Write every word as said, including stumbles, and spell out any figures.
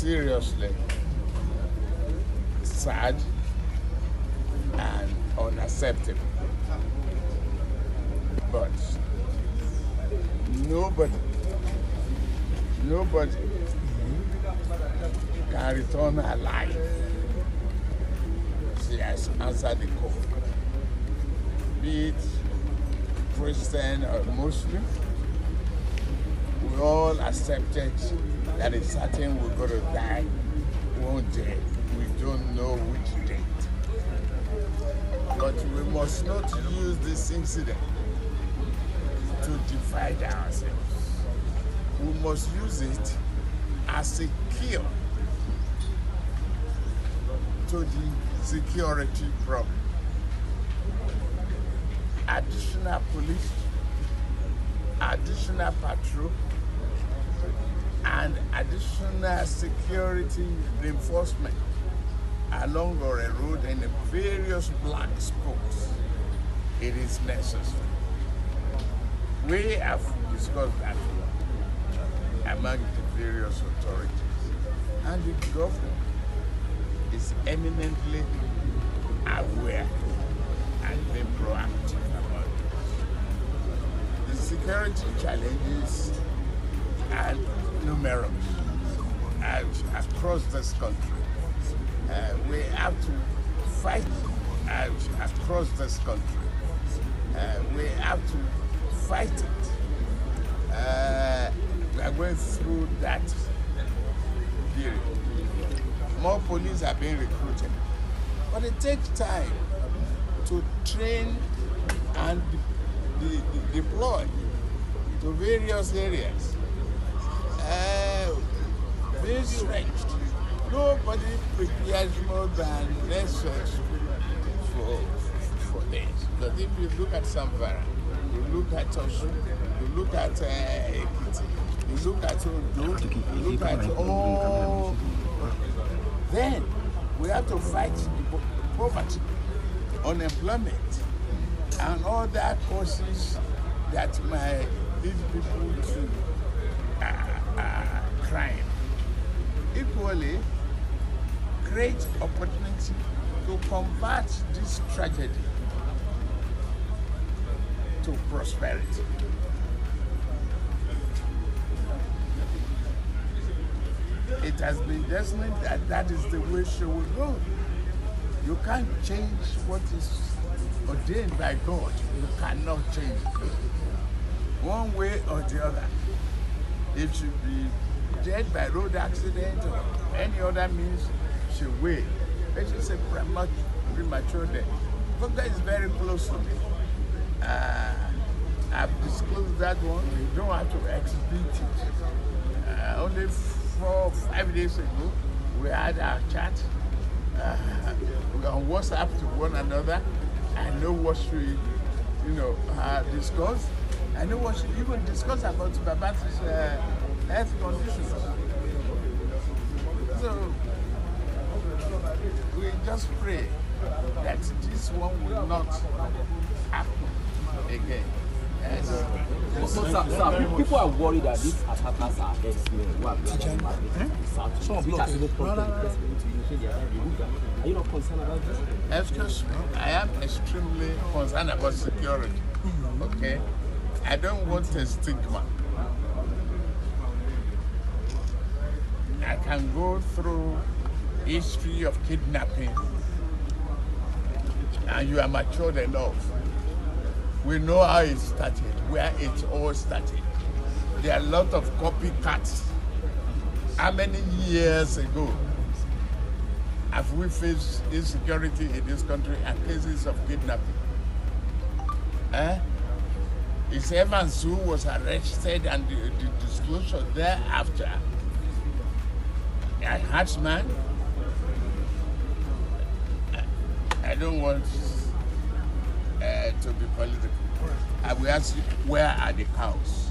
seriously sad and unacceptable. But nobody, nobody can return her life. She has answered the call. Be it Christian or Muslim, we all accepted that it's certain we're going to die one day. We don't know which date. But we must not use this incident to divide ourselves. We must use it as a cure to the security problem. Additional police, additional patrol, and additional security reinforcement along our road and the various black spots. It is necessary. We have discussed that among the various authorities, and the government is eminently aware and being proactive about this. The security challenges are numerous and across this country. Uh, we have to fight uh, across this country. Uh, we have to fight it. Uh, we are going through that period. More police are being recruited. But it takes time to train and de de de deploy to various areas. Uh, being stretched. Nobody prepares more than lessons for, for this. But if you look at Sambara, you look at Osun, you look at Ekiti, uh, you look at Ondo, you look at all. Then we have to fight poverty, unemployment, and all that causes that might lead people to uh, uh, crime. Equally, great opportunity to convert this tragedy to prosperity. It has been destined that that is the way she will go. You can't change what is ordained by God. You cannot change it. One way or the other. It should be dead by road accident or any other means, she will. Let's just say premature death. But that is very close to me. Uh, I've disclosed that one. You don't have to exhibit it. Uh, only four or five days ago, we had our chat. Uh, we on WhatsApp to one another. I know what she, you know, uh, discussed. I know what she even discussed about Babati's uh, health conditions. So we just pray that this one will not happen again. Yes. Well, so, sir, sir, people are worried that these attackers are ex-men who have been arrested, which has no problem with the initiate their behavior. Are you not concerned about this? Excuse me, I am extremely concerned about security. Okay, I don't want a stigma. I can go through history of kidnapping, and you are matured enough. We know how it started, where it all started. There are a lot of copycats. How many years ago have we faced insecurity in this country and cases of kidnapping? Eh? It's Evans who was arrested and the, the disclosure thereafter. A herdsman. I don't want Uh, to be political. I will ask you, where are the cows?